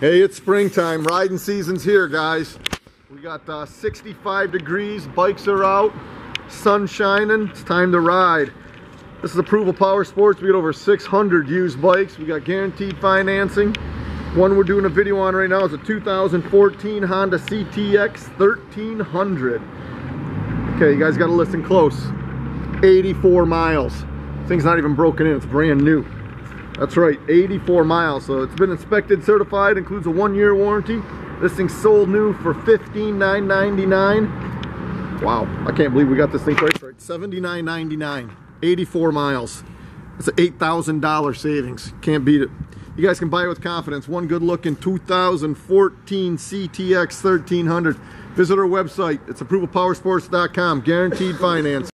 Hey, it's springtime. Riding season's here, guys. We got 65 degrees, bikes are out, sun shining, it's time to ride. This is Approval Powersports. We got over 600 used bikes. We got guaranteed financing. One we're doing a video on right now is a 2014 Honda CTX 1300. Okay, you guys got to listen close. 84 miles. Thing's not even broken in, it's brand new. That's right, 84 miles. So it's been inspected, certified, includes a 1-year warranty. This thing's sold new for $59,999. Wow, I can't believe we got this thing priced right. $79,999, 84 miles. That's an $8,000 savings. Can't beat it. You guys can buy it with confidence. One good looking 2014 CTX 1300. Visit our website. It's ApprovalPowersports.com. Guaranteed finance.